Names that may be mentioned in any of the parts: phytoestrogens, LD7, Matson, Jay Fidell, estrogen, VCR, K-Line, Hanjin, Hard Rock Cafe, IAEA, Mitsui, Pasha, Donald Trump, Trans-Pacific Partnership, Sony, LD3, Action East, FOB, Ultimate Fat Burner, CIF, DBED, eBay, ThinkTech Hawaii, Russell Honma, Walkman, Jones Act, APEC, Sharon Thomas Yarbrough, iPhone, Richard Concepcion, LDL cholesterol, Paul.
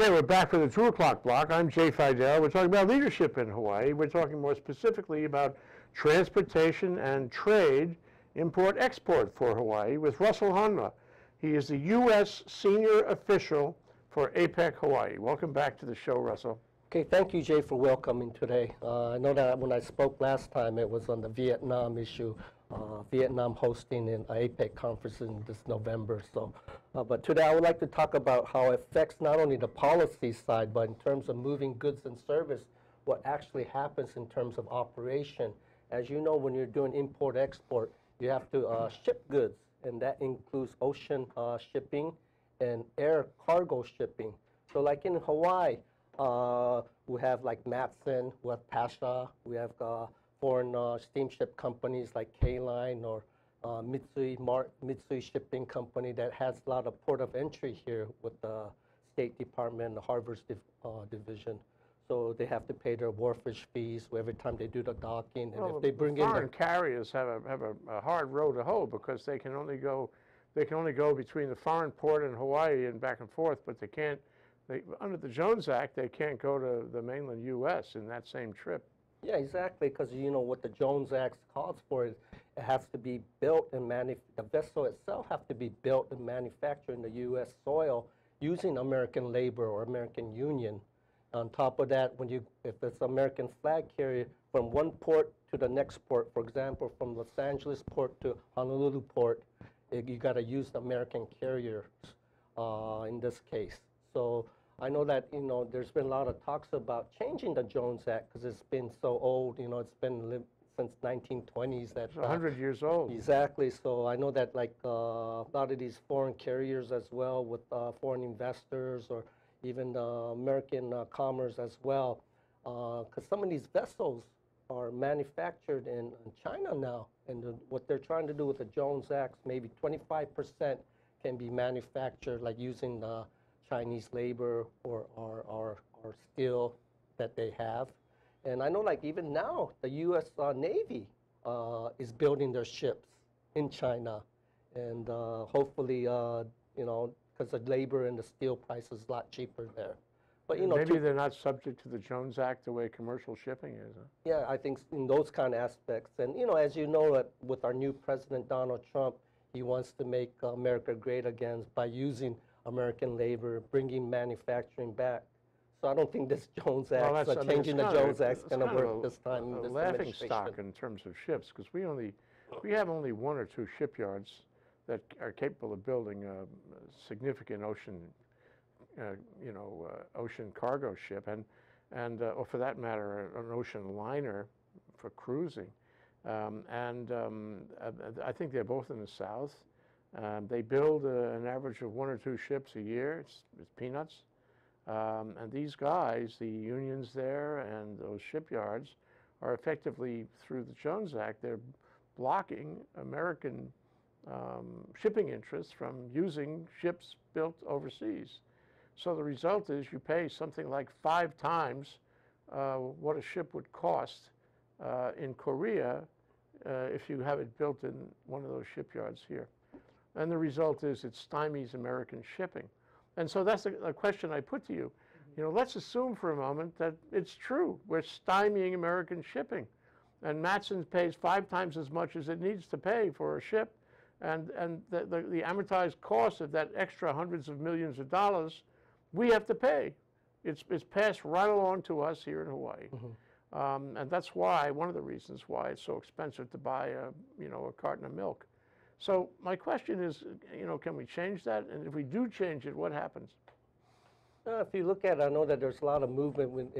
Okay, we're back for the 2 o'clock block. I'm Jay Fidell. We're talking about leadership in Hawaii. We're talking more specifically about transportation and trade, import-export for Hawaii with Russell Honma. He is the U.S. senior official for APEC Hawaii. Welcome back to the show, Russell. Okay, thank you, Jay, for welcoming today. I know that when I spoke last time, it was on the Vietnam issue. Vietnam hosting an APEC conference in this November. So, but today I would like to talk about how it affects not only the policy side, but in terms of moving goods and service, what actually happens in terms of operation. As you know, when you're doing import-export, you have to ship goods, and that includes ocean shipping and air cargo shipping. So like in Hawaii, we have like Matson, we have Pasha, we have foreign steamship companies like K-Line or Mitsui shipping company that has a lot of port of entry here with the State Department and the Harbors Division. So they have to pay their wharfage fees every time they do the docking. And well, if they bring the foreign carriers have a hard road to hoe because they can only go between the foreign port and Hawaii and back and forth, but they can't. Under the Jones Act, they can't go to the mainland U.S. in that same trip. Yeah, exactly, because you know what the Jones Act calls for is it has to be built and the vessel itself has to be built and manufactured in the U.S. soil using American labor or American union. On top of that, if it's American flag carrier, from one port to the next port, for example, from Los Angeles port to Honolulu port, you got to use the American carriers in this case. So I know that, you know, there's been a lot of talks about changing the Jones Act because it's been so old, you know, it's been since 1920s. It's 100 years old. Exactly. So I know that like a lot of these foreign carriers as well with foreign investors or even American commerce as well, because some of these vessels are manufactured in China now. And what they're trying to do with the Jones Act, maybe 25% can be manufactured like using the Chinese labor or skill that they have. And I know like even now, the U.S. Navy is building their ships in China. And hopefully, you know, because the labor and the steel price is a lot cheaper there. But, you know, maybe they're not subject to the Jones Act the way commercial shipping is. Huh? Yeah, I think in those kind of aspects. And, you know, as you know, with our new president, Donald Trump, he wants to make America great again by using American labor, bringing manufacturing back. So I don't think this Jones Act, changing the Jones Act, is going to work this time. It's a laughing stock in terms of ships because we have only 1 or 2 shipyards that are capable of building a significant ocean, ocean cargo ship, and or for that matter, an ocean liner for cruising. I think they're both in the South. They build an average of 1 or 2 ships a year. It's peanuts. And these guys, the unions there and those shipyards, are effectively, through the Jones Act, they're blocking American shipping interests from using ships built overseas. So the result is you pay something like 5 times what a ship would cost in Korea if you have it built in one of those shipyards here. And the result is it stymies American shipping. And so that's a question I put to you. You know, let's assume for a moment that it's true. We're stymieing American shipping. And Matson pays 5 times as much as it needs to pay for a ship. And the amortized cost of that extra hundreds of millions of dollars, we have to pay. It's passed right along to us here in Hawaii. Mm-hmm. And that's why, one of the reasons why it's so expensive to buy a carton of milk. So my question is, you know, can we change that? And if we do change it, what happens? If you look at it, I know that there's a lot of movement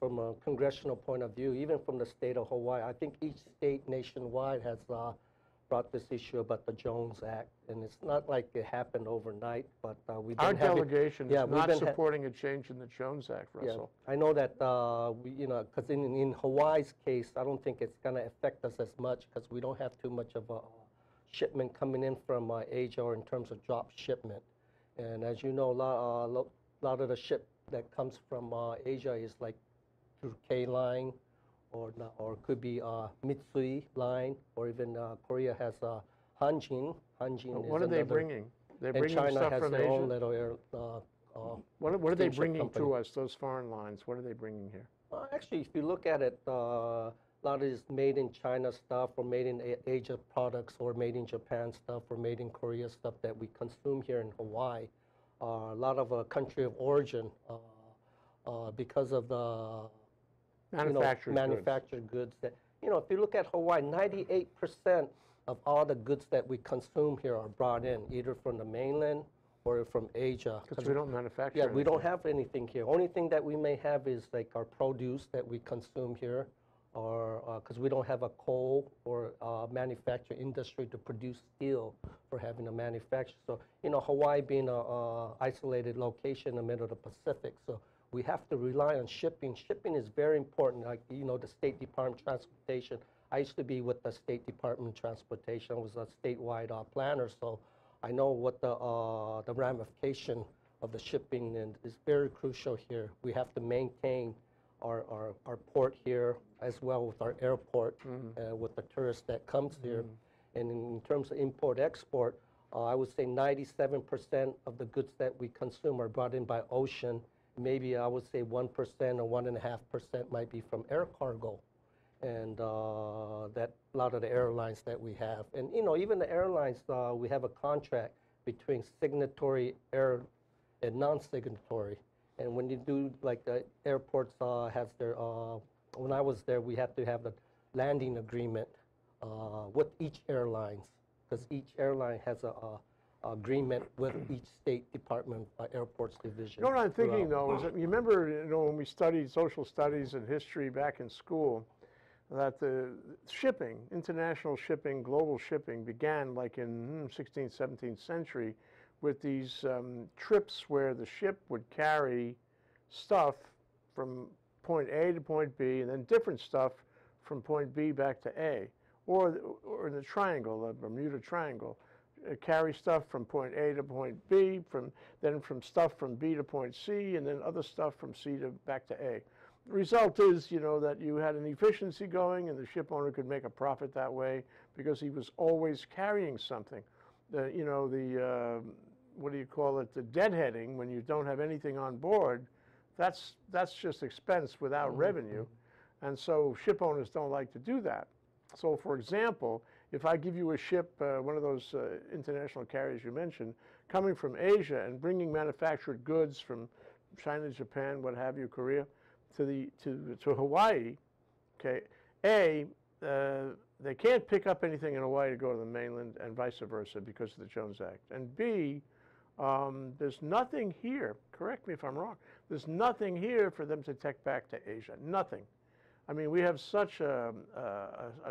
from a congressional point of view, even from the state of Hawaii. I think each state nationwide has brought this issue about the Jones Act. And it's not like it happened overnight, but we've been having... Our delegation is not supporting a change in the Jones Act, Russell. Yeah, I know that, because in Hawaii's case, I don't think it's going to affect us as much because we don't have too much of a shipment coming in from Asia or in terms of drop shipment. And as you know, a lot of the ship that comes from Asia is like through K-Line or could be Mitsui line or even Korea has Hanjin. Hanjin. What are they bringing? They're bringing China stuff from Asia? China has their own little What are they bringing company. To us, those foreign lines? What are they bringing here? Actually, if you look at it, a lot of these made-in-China stuff or made-in-Asia products or made-in-Japan stuff or made-in-Korea stuff that we consume here in Hawaii, a lot of country of origin because of the manufactured goods that, if you look at Hawaii, 98% of all the goods that we consume here are brought in, either from the mainland or from Asia. Because we don't manufacture anything. We don't have anything here. Only thing that we may have is like our produce that we consume here, or because we don't have a coal or manufacturing industry to produce steel for having a manufacture. So, Hawaii being an isolated location in the middle of the Pacific, so we have to rely on shipping. Shipping is very important, like, the State Department of Transportation. I used to be with the State Department of Transportation. I was a statewide planner, so I know what the ramification of the shipping is very crucial here. We have to maintain our port here as well with our airport, with the tourists that comes here. And in terms of import-export, I would say 97% of the goods that we consume are brought in by ocean. Maybe I would say 1% or 1.5% might be from air cargo, and that a lot of the airlines that we have. And even the airlines, we have a contract between signatory air and non-signatory. And when you do, like the airports has their, when I was there, we had to have the landing agreement with each airlines, because each airline has a agreement with each State Department Airports Division. You know what I'm thinking, though, is that you remember, when we studied social studies and history back in school, that the shipping, international shipping, global shipping began like in 16th, 17th century with these trips where the ship would carry stuff from point A to point B, and then different stuff from point B back to A, or the triangle, the Bermuda Triangle. Carry stuff from point A to point B, then stuff from B to point C, and then other stuff from C to back to A. The result is, that you had an efficiency going, and the ship owner could make a profit that way because he was always carrying something. What do you call it? The deadheading, when you don't have anything on board, that's just expense without revenue, and so ship owners don't like to do that. So, for example, if I give you a ship, one of those international carriers you mentioned, coming from Asia and bringing manufactured goods from China, Japan, what have you, Korea, to Hawaii, okay, they can't pick up anything in Hawaii to go to the mainland and vice versa because of the Jones Act. And B, there's nothing here, correct me if I'm wrong, there's nothing here for them to take back to Asia, nothing. I mean, we have such a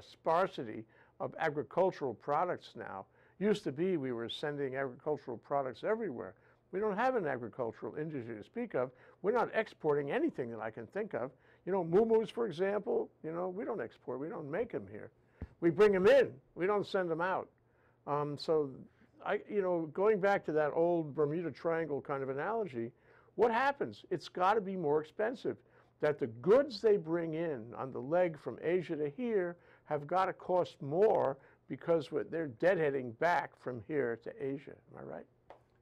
sparsity of agricultural products now. Used to be we were sending agricultural products everywhere. We don't have an agricultural industry to speak of. We're not exporting anything that I can think of. Muumuus, for example, we don't export. We don't make them here. We bring them in. We don't send them out. So going back to that old Bermuda Triangle kind of analogy, what happens? It's got to be more expensive. That the goods they bring in on the leg from Asia to here have got to cost more because they're deadheading back from here to Asia. Am I right?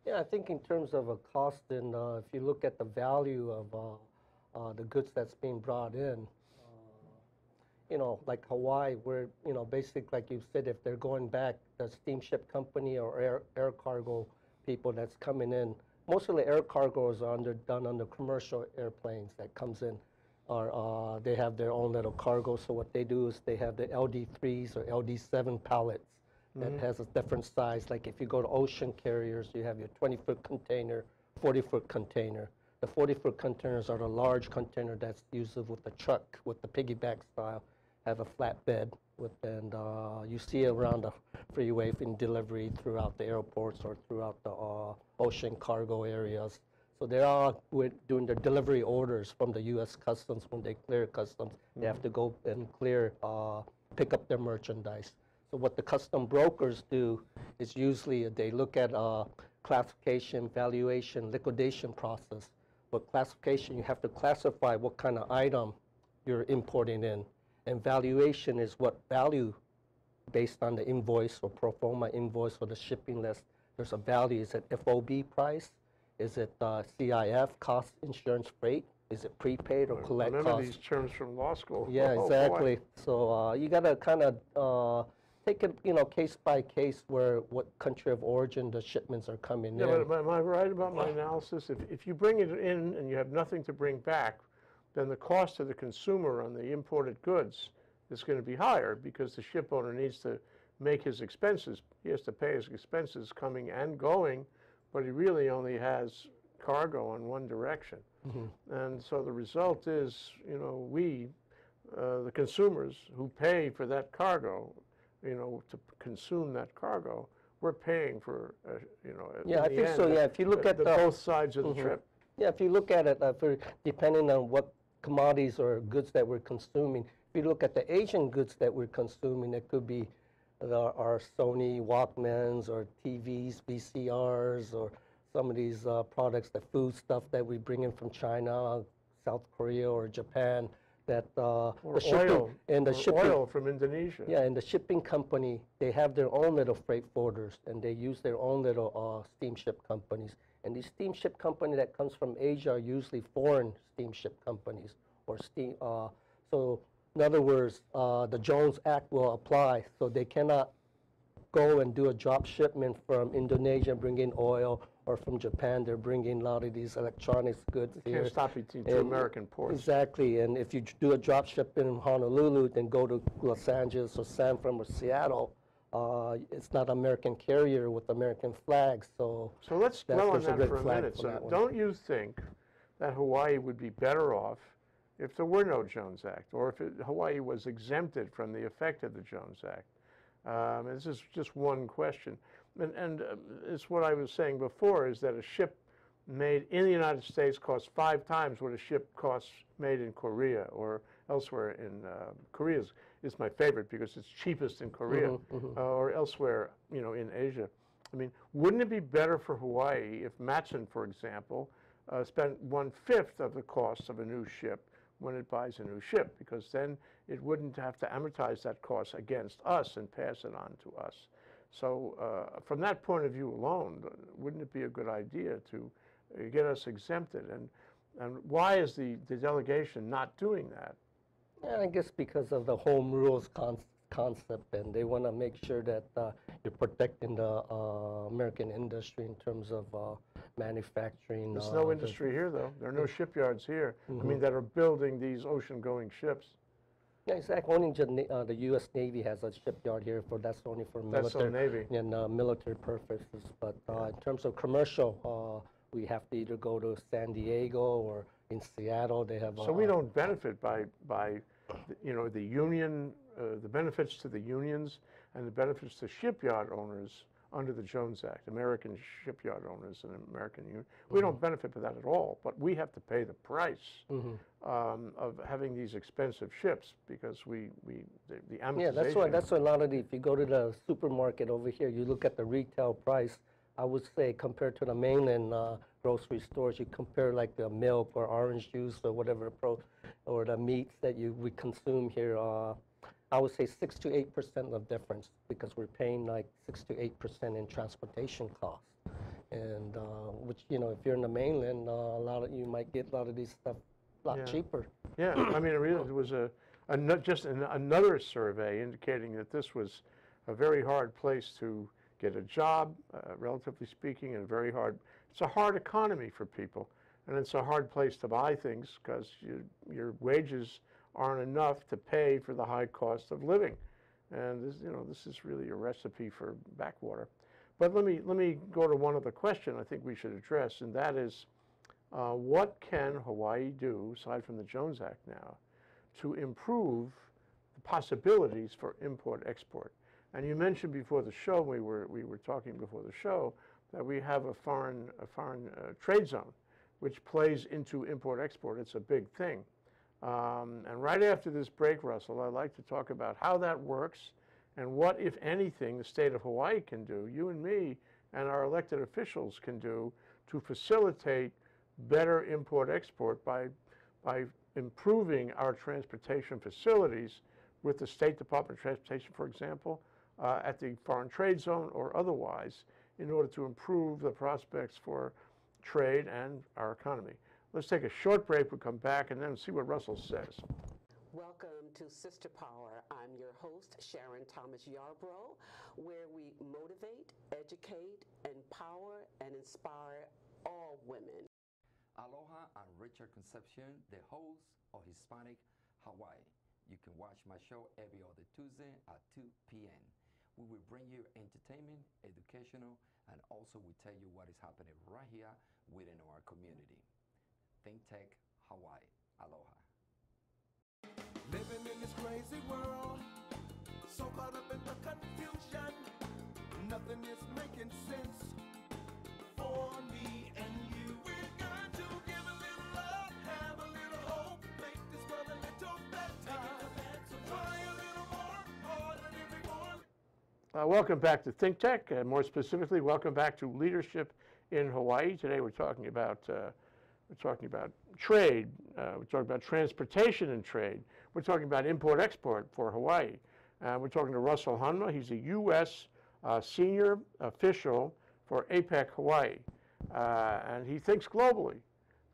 Yeah, I think in terms of a cost, and if you look at the value of the goods that's being brought in, like Hawaii, where, basically, like you said, if they're going back, the steamship company or air cargo people that's coming in, most of the air cargoes are done under commercial airplanes that comes in. They have their own little cargo, so what they do is they have the LD3s or LD7 pallets that has a different size. Like if you go to ocean carriers, you have your 20-foot container, 40-foot container. The 40-foot containers are the large container that's used with the truck, with the piggyback style, have a flatbed, and you see around the freeway in delivery throughout the airports or throughout the ocean cargo areas. So they are doing their delivery orders from the U.S. Customs. When they clear Customs, they have to go and pick up their merchandise. So what the custom brokers do is usually they look at classification, valuation, liquidation process. But classification, you have to classify what kind of item you're importing in. And valuation is what value, based on the invoice or pro forma invoice or the shipping list, there's a value. Is it FOB price? Is it CIF, cost insurance freight? Is it prepaid or collect cost? None of these terms from law school. Yeah, oh, exactly. Boy. So you got to kind of take it, you know, case by case where what country of origin the shipments are coming in. But am I right about my analysis? If you bring it in and you have nothing to bring back, then the cost to the consumer on the imported goods is going to be higher because the ship owner needs to make his expenses. He has to pay his expenses coming and going, but he really only has cargo in one direction. Mm-hmm. And so the result is, you know, we, the consumers who pay for that cargo, you know, to consume that cargo, we're paying for, you know. Yeah, I think so. Yeah, if you look at both sides of the trip. Yeah, if you look at it, depending on what commodities or goods that we're consuming, if you look at the Asian goods that we're consuming, it could be our Sony Walkmans or TVs, VCRs, or some of these products, the food stuff that we bring in from China, South Korea, or Japan. That or oil and the shipping oil from Indonesia. Yeah, and the shipping company, they have their own little freight forwarders, and they use their own little steamship companies. And these steamship company that comes from Asia are usually foreign steamship companies or steam. So in other words, the Jones Act will apply, so they cannot go and do a drop shipment from Indonesia, bring in oil, or from Japan, they're bringing a lot of these electronics goods here. Can't stop it to American ports. Exactly, and if you do a drop shipment in Honolulu, then go to Los Angeles or San Fran or Seattle, it's not American carrier with American flags, so let's dwell on that for a minute. So don't you think that Hawaii would be better off if there were no Jones Act, or if Hawaii was exempted from the effect of the Jones Act? This is just one question, and it's what I was saying before, is that a ship made in the United States costs 5 times what a ship costs made in Korea or elsewhere in Korea is my favorite because it's cheapest in Korea, or elsewhere, you know, in Asia. I mean, wouldn't it be better for Hawaii if Matson, for example, spent 1/5 of the cost of a new ship when it buys a new ship, because then it wouldn't have to amortize that cost against us and pass it on to us. So from that point of view alone, wouldn't it be a good idea to get us exempted? And why is the delegation not doing that? Yeah, I guess because of the home rules concept, and they want to make sure that you're protecting the American industry in terms of manufacturing. There's no industry here, though. There are no shipyards here, I mean, that are building these ocean-going ships. Yeah, exactly. Only the U.S. Navy has a shipyard here, for that's only for military, Navy. And, military purposes. But in terms of commercial, we have to either go to San Diego or in Seattle. They have. So we don't benefit by you know, the union, the benefits to the unions and the benefits to shipyard owners under the Jones Act, American shipyard owners and American union. We don't benefit from that at all, but we have to pay the price of having these expensive ships because the amortization. Yeah, that's why a lot of if you go to the supermarket over here, you look at the retail price, I would say compared to the mainland grocery stores, you compare like the milk or orange juice or whatever or the meats that you would consume here. I would say 6 to 8% of difference because we're paying like 6 to 8% in transportation costs, and which, you know, if you're in the mainland, a lot of you might get a lot of these stuff a lot cheaper. Yeah, I mean, there was another survey indicating that this was a very hard place to get a job, relatively speaking, and very hard. It's a hard economy for people, and it's a hard place to buy things because your wages aren't enough to pay for the high cost of living, and this, you know, this is really a recipe for backwater. But let me go to one other question I think we should address, and that is, what can Hawaii do aside from the Jones Act now to improve the possibilities for import-export? And you mentioned before the show, we were talking before the show, that we have a foreign trade zone, which plays into import-export. It's a big thing. And right after this break, Russell, I'd like to talk about how that works and what, if anything, the state of Hawaii can do, you and me and our elected officials can do to facilitate better import-export by improving our transportation facilities with the State Department of Transportation, for example, at the Foreign Trade Zone or otherwise, in order to improve the prospects for trade and our economy. Let's take a short break. We'll come back and then see what Russell says. Welcome to Sister Power. I'm your host, Sharon Thomas Yarbrough, where we motivate, educate, empower, and inspire all women. Aloha, I'm Richard Concepcion, the host of Hispanic Hawaii. You can watch my show every other Tuesday at 2 p.m. We will bring you entertainment, educational, and also we tell you what is happening right here within our community. ThinkTech Hawaii. Aloha. Living in this crazy world, so caught up in the confusion, nothing is making sense for me and you. We're going to give a little love, have a little hope, make this world a little better, so try a little more, harder than before. Welcome back to ThinkTech, and more specifically, welcome back to Leadership in Hawaii. Today we're talking about trade, we're talking about transportation and trade. We're talking about import-export for Hawaii. We're talking to Russell Honma. He's a U.S. Senior official for APEC Hawaii, and he thinks globally.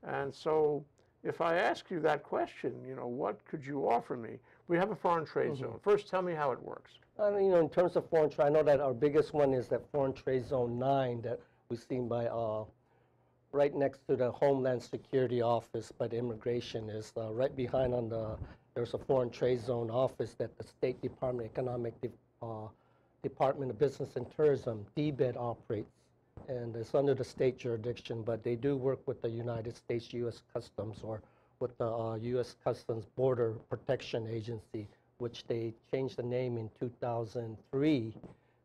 And so if I ask you that question, you know, what could you offer me? We have a foreign trade zone. First, tell me how it works. You know, in terms of foreign trade, I know that our biggest one is that Foreign Trade Zone 9 that we've seen by right next to the Homeland Security Office, but immigration is right behind on the, there's a Foreign Trade Zone office that the State Department, Economic Department of Business and Tourism, DBED, operates. And it's under the state jurisdiction, but they do work with the United States U.S. Customs or with the U.S. Customs Border Protection Agency, which they changed the name in 2003.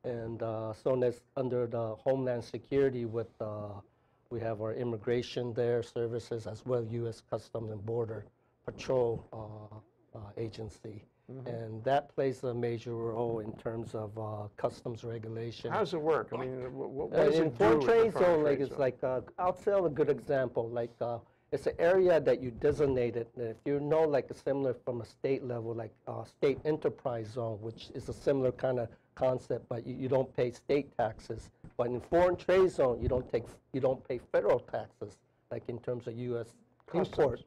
And so that's under the Homeland Security with we have our immigration there, services, as well U.S. Customs and Border Patrol Agency. And that plays a major role in terms of customs regulation. How does it work? I mean, what is it do? Trade zone, like, it's like, I'll tell a good example. Like, it's an area that you designated. If you know, like, a similar from a state level, like state enterprise zone, which is a similar kind of concept, but you don't pay state taxes. But in foreign trade zone, you don't pay federal taxes, like in terms of U.S. import,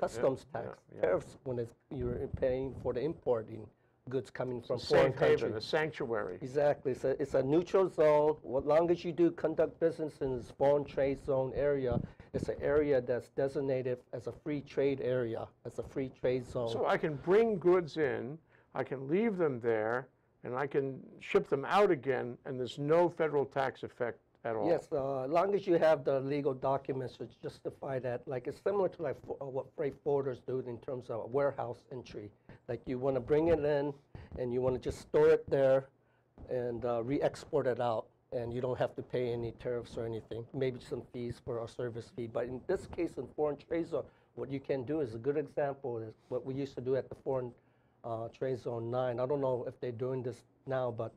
customs tax, tariffs when you're paying for the importing goods coming from foreign countries. Safe haven, a sanctuary. Exactly. It's a neutral zone. As long as you do conduct business in this foreign trade zone area, it's an area that's designated as a free trade area, as a free trade zone. So I can bring goods in, I can leave them there, and I can ship them out again, and there's no federal tax effect at all. Yes, as long as you have the legal documents to justify that. Like, it's similar to like what freight forwarders do in terms of a warehouse entry. Like, you want to bring it in, and you want to just store it there and re-export it out, and you don't have to pay any tariffs or anything, maybe some fees for our service fee. But in this case, in foreign trade zone, what you can do is a good example is what we used to do at the foreign Trade Zone 9. I don't know if they're doing this now, but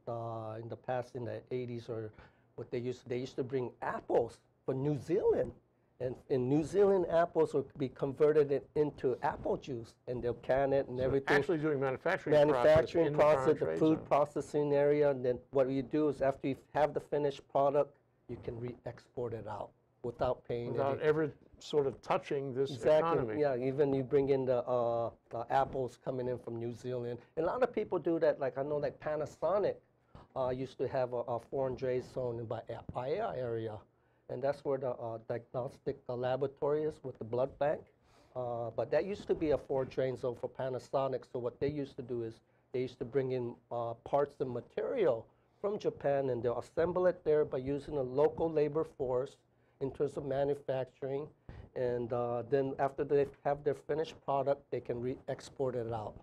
in the past, in the 80s, or what they used to bring apples from New Zealand. And in New Zealand, apples would be converted into apple juice, and they'll can it and so everything. Actually doing manufacturing process, the food processing area, and then what you do is after you have the finished product, you can re-export it out without paying ever sort of touching this economy. Yeah, even you bring in the apples coming in from New Zealand. And a lot of people do that. Like, I know like Panasonic used to have a foreign trade zone in Bahia area. And that's where the diagnostic laboratory is with the blood bank. But that used to be a foreign trade zone for Panasonic. So what they used to do is they used to bring in parts and material from Japan, and they'll assemble it there by using a local labor force in terms of manufacturing, and then after they have their finished product, they can re-export it out,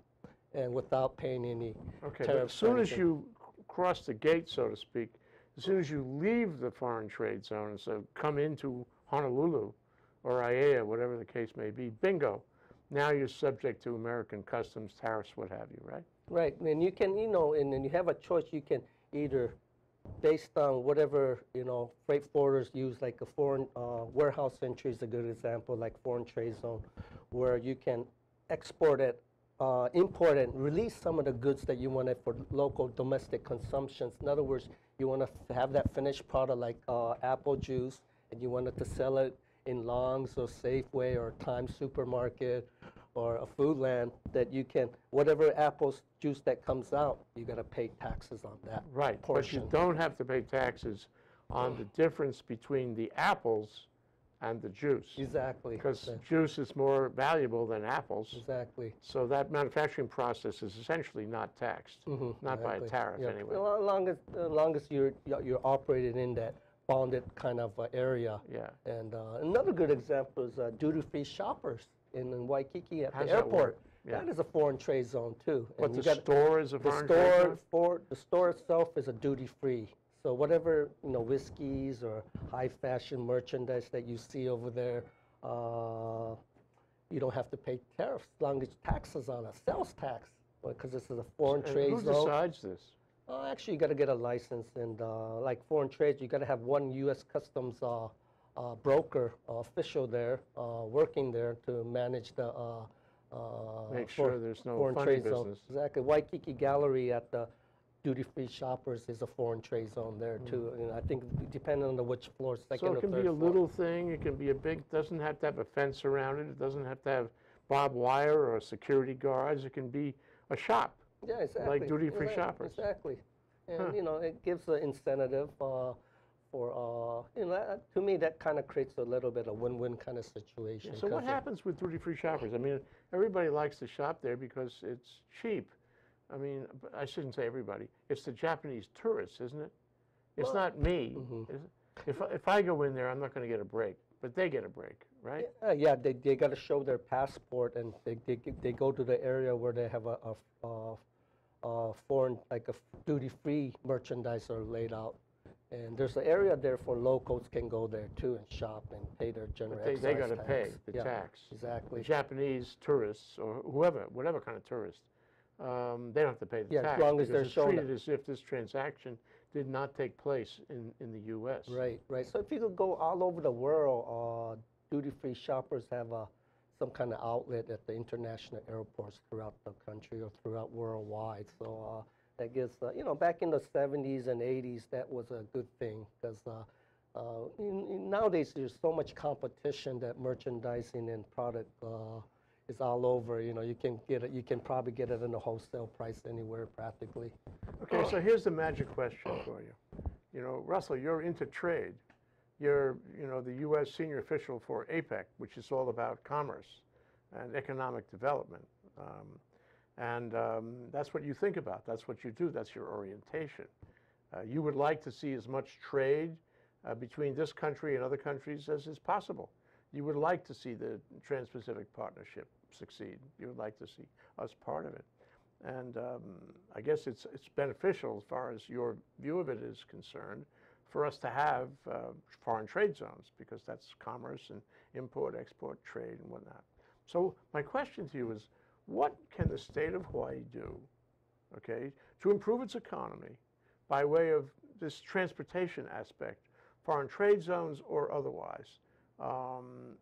and without paying any tariffs. But as soon as you cross the gate, so to speak, as soon as you leave the foreign trade zone and so come into Honolulu or IAEA, whatever the case may be, bingo, now you're subject to American customs, tariffs, what have you, right? Right, and you can, you know, and then you have a choice. You can either, based on whatever, you know, freight forwarders use, like a foreign warehouse entry is a good example, like foreign trade zone, where you can export it, import it, and release some of the goods that you wanted for local domestic consumptions. In other words, you want to have that finished product, like apple juice, and you wanted to sell it in Longs or Safeway or Times Supermarket or a Foodland that you can, whatever apple juice that comes out, you got to pay taxes on that right, portion. But you don't have to pay taxes on the difference between the apples and the juice. Exactly. Because juice is more valuable than apples. Exactly. So that manufacturing process is essentially not taxed, not by a tariff anyway. Well, as long as you're operated in that bonded kind of area. Yeah. And another good example is duty-free shoppers in Waikiki at the airport. Yeah. That is a foreign trade zone too. And but the store is a foreign trade zone? The store itself is a duty-free. So whatever, you know, whiskeys or high fashion merchandise that you see over there, you don't have to pay tariffs, as long as taxes on it, sales tax, because this is a foreign trade zone. Who decides this? Actually, you got to get a license, and like foreign trade, you got to have one U.S. Customs broker official there working there to manage the. Make sure there's no foreign trade business. Zone. Exactly, Waikiki Gallery at the. Duty-free shoppers is a foreign trade zone there too, and I think depending on which floor, second or third. So it can be a little thing, it can be a big. Doesn't have to have a fence around it. It doesn't have to have barbed wire or security guards. It can be a shop. Yeah, exactly. Like duty-free shoppers. Exactly, and you know, it gives an incentive for you know. To me, that kind of creates a little bit of win-win kind of situation. Yeah, so what happens with duty-free shoppers? I mean, everybody likes to shop there because it's cheap. I mean, I shouldn't say everybody. It's the Japanese tourists, isn't it? It's not me. If I go in there, I'm not going to get a break, but they get a break, right? Yeah, they got to show their passport, and they go to the area where they have a foreign, like a duty-free merchandise are laid out. And there's an area there for locals can go there too and shop and pay their general excise tax. They got to pay the tax. Exactly. The Japanese tourists or whoever, whatever kind of tourist. They don't have to pay the tax. As long as they're shown treated as if this transaction did not take place in the U.S. Right, right. So if you could go all over the world, duty-free shoppers have some kind of outlet at the international airports throughout the country or throughout worldwide. So that gives, you know, back in the 70s and 80s, that was a good thing because nowadays there's so much competition that merchandising and product. It's all over, you know, you can get it, you can probably get it in a wholesale price anywhere practically. Okay, so here's the magic question for you. You know, Russell, you're into trade. You're, you know, the U.S. senior official for APEC, which is all about commerce and economic development. That's what you think about. That's what you do. That's your orientation. You would like to see as much trade between this country and other countries as is possible. You would like to see the Trans-Pacific Partnership succeed. You would like to see us part of it. And I guess it's beneficial, as far as your view of it is concerned, for us to have foreign trade zones, because that's commerce and import, export, trade, and whatnot. So my question to you is, what can the state of Hawaii do, okay, to improve its economy by way of this transportation aspect, foreign trade zones or otherwise?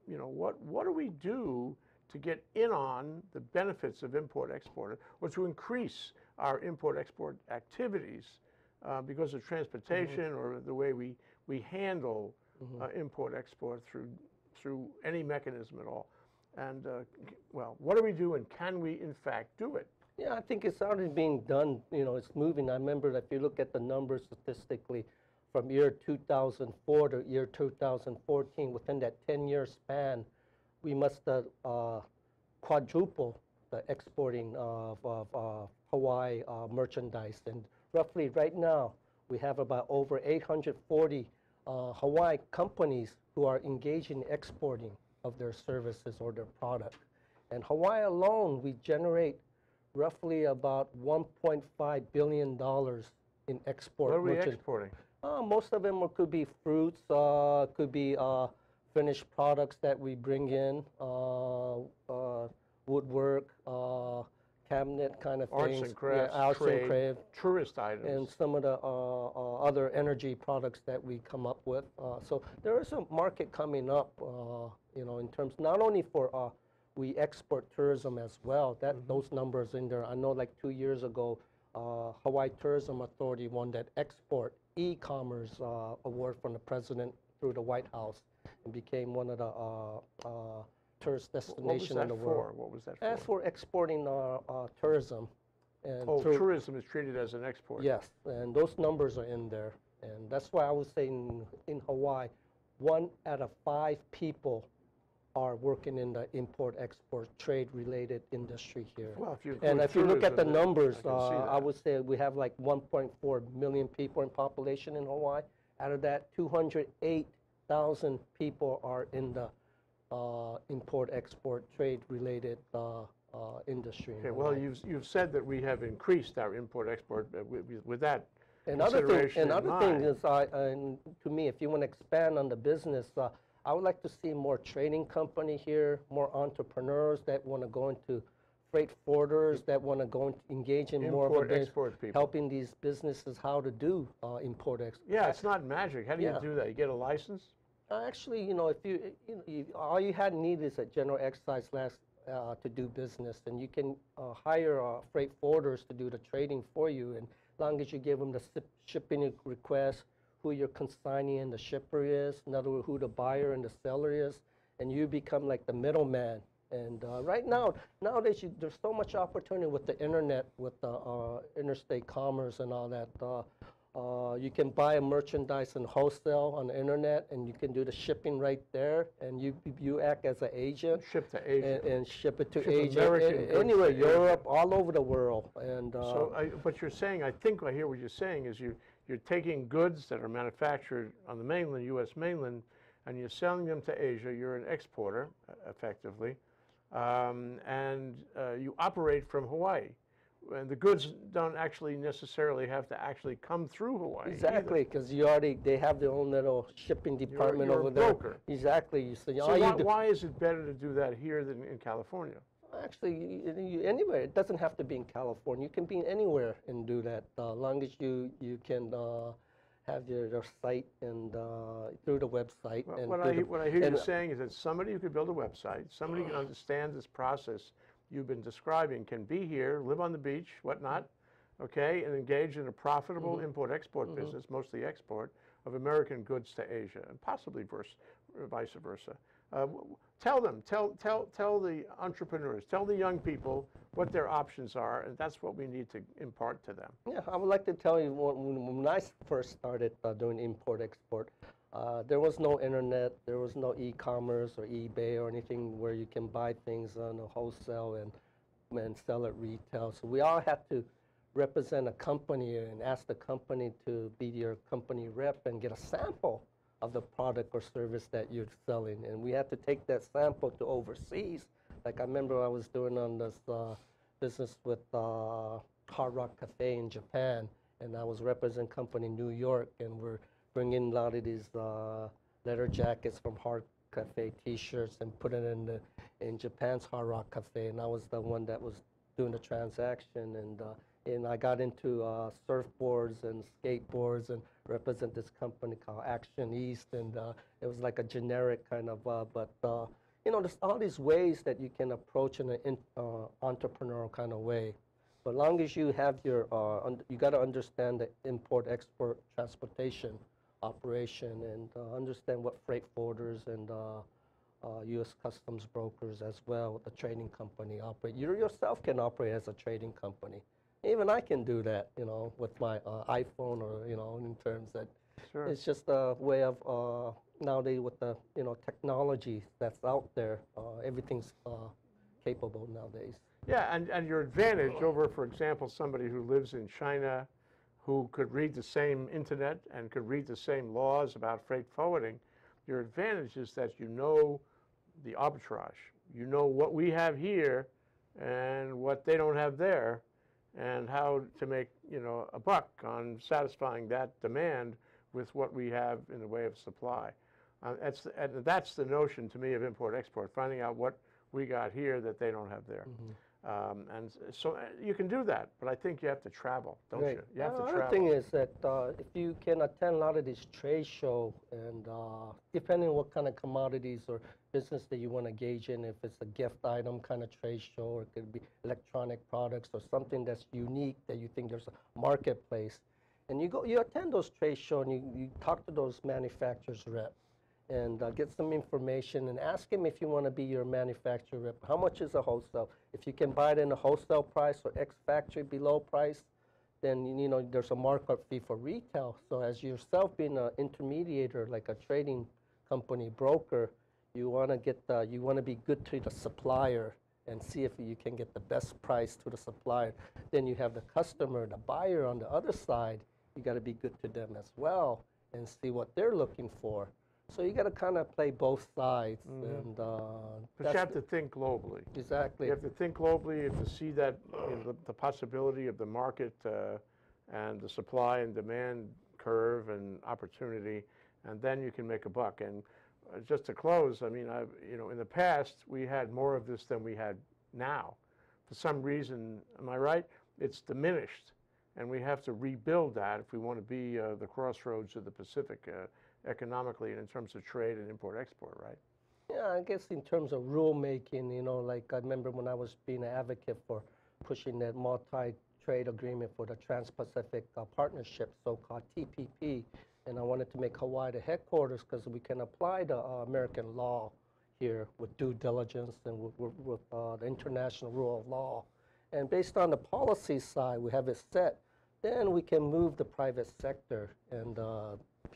You know, what do we do to get in on the benefits of import-export or to increase our import-export activities because of transportation or the way we handle import-export through any mechanism at all? And, well, what do we do and can we, in fact, do it? Yeah, I think it's already being done. You know, it's moving. I remember that if you look at the numbers statistically, from year 2004 to year 2014, within that 10-year span, we must quadruple the exporting of Hawaii merchandise. And roughly right now, we have about over 840 Hawaii companies who are engaged in exporting of their services or their product. And Hawaii alone, we generate roughly about $1.5 billion in export. What are we exporting? Most of them could be fruits, could be finished products that we bring in, woodwork, cabinet kind of things. Arts and crafts, yeah, trade, tourist items. And some of the other energy products that we come up with. So there is a market coming up, you know, in terms not only for we export tourism as well, that those numbers in there. I know like 2 years ago, Hawaii Tourism Authority won that export e-commerce award from the President through the White House and became one of the tourist destinations in the world. What was that for? That's for exporting tourism. And tourism is treated as an export. Yes, and those numbers are in there. And that's why I would say in Hawaii, 1 out of 5 people are working in the import-export trade-related industry here. Well, if you and if you look at the numbers, I would say we have like 1.4 million people in population in Hawaii. Out of that, 208,000 people are in the import-export trade-related industry. Okay, well, you've said that we have increased our import-export with that. Another thing is, to me, if you want to expand on the business, I would like to see more trading company here, more entrepreneurs that want to go into freight forwarders, that want to go and engage in more of a helping these businesses how to do import-export. Yeah, it's not magic. How do you do that? You get a license? Actually, you know, if you all you had need is a general excise to do business, and you can hire freight forwarders to do the trading for you, and as long as you give them the shipping request, who your consignee and the shipper is, in other words, who the buyer and the seller is, and you become like the middleman. And right now, nowadays, there's so much opportunity with the internet, with the interstate commerce and all that. You can buy a merchandise and wholesale on the internet, and you can do the shipping right there, and you act as an agent. Ship to Asia. And ship it to Asia. Anywhere, Europe, all over the world. And so what you're saying, I think I hear what you're saying, is you're taking goods that are manufactured on the mainland, U.S. mainland, and you're selling them to Asia. You're an exporter, effectively, and you operate from Hawaii. And the goods don't actually necessarily have to actually come through Hawaii. Exactly, because they have their own little shipping department over there. Exactly. So why is it better to do that here than in California? Actually, anywhere. It doesn't have to be in California. You can be anywhere and do that, as long as you can have your site and through the website. Well, and what I hear you saying is that somebody who could build a website, somebody who can understand this process you've been describing, can be here, live on the beach, whatnot, okay, and engage in a profitable import-export business, mostly export, of American goods to Asia, and possibly vice versa. Tell the entrepreneurs, tell the young people what their options are, and that's what we need to impart to them. Yeah, I would like to tell you, when I first started doing import-export, there was no internet, there was no e-commerce or eBay or anything where you can buy things on a wholesale and sell at retail. So we all had to represent a company and ask the company to be your company rep and get a sample of the product or service that you're selling. And we had to take that sample to overseas. Like I remember I was doing on this business with Hard Rock Cafe in Japan, and I was representing a company in New York, and we're bring in a lot of these leather jackets from Hard Cafe T-shirts and put it in Japan's Hard Rock Cafe, and I was the one that was doing the transaction, and I got into surfboards and skateboards and represent this company called Action East, and it was like a generic kind of, but you know, there's all these ways that you can approach in an entrepreneurial kind of way. But as long as you have your, you got to understand the import-export transportation operation, and understand what freight forwarders and U.S. customs brokers as well, the trading company operate. You yourself can operate as a trading company. Even I can do that, you know, with my iPhone, or, you know, in terms that it's just a way of nowadays with the, you know, technology that's out there, everything's capable nowadays. Yeah, and your advantage over, for example, somebody who lives in China, who could read the same internet and could read the same laws about freight forwarding, your advantage is that you know the arbitrage. You know what we have here and what they don't have there, and how to make, you know, a buck on satisfying that demand with what we have in the way of supply. That's the notion to me of import-export, finding out what we got here that they don't have there. And so you can do that, but I think you have to travel, don't you? You have to travel. The other thing is that if you can attend a lot of these trade shows, and depending on what kind of commodities or business that you want to engage in, if it's a gift item kind of trade show, or it could be electronic products or something that's unique that you think there's a marketplace, and you attend those trade shows and you talk to those manufacturers' reps. and get some information and ask him if you want to be your manufacturer rep. How much is a wholesale? If you can buy it in a wholesale price or ex-factory below price, then you know there's a markup fee for retail. So as yourself being an intermediator, like a trading company broker, you want to get the, you want to be good to the supplier and see if you can get the best price to the supplier. Then you have the customer, the buyer on the other side. You got to be good to them as well and see what they're looking for. So you got to kind of play both sides. Mm-hmm. And but you have to think globally. Exactly. You have to think globally. You have to see that, you know, the possibility of the market and the supply and demand curve and opportunity, and then you can make a buck. And just to close, I mean, you know, in the past we had more of this than we had now. For some reason, am I right? It's diminished, and we have to rebuild that if we want to be the crossroads of the Pacific economically and in terms of trade and import-export, right? Yeah, I guess in terms of rulemaking, you know, like I remember when I was being an advocate for pushing that multi-trade agreement for the Trans-Pacific Partnership, so-called TPP, and I wanted to make Hawaii the headquarters because we can apply the American law here with due diligence and with the international rule of law. And based on the policy side, we have it set, then we can move the private sector and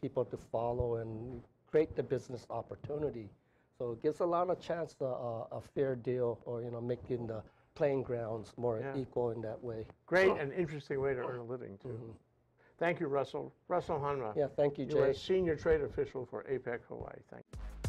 people to follow and create the business opportunity. So it gives a lot of chance to a fair deal, or you know, making the playing grounds more equal in that way. Great and interesting way to earn a living too. Mm-hmm. Thank you, Russell. Russell Honma. Yeah, thank you, Jay. You're a senior trade official for APEC Hawaii. Thank you.